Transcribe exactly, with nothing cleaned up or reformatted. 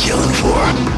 killing for?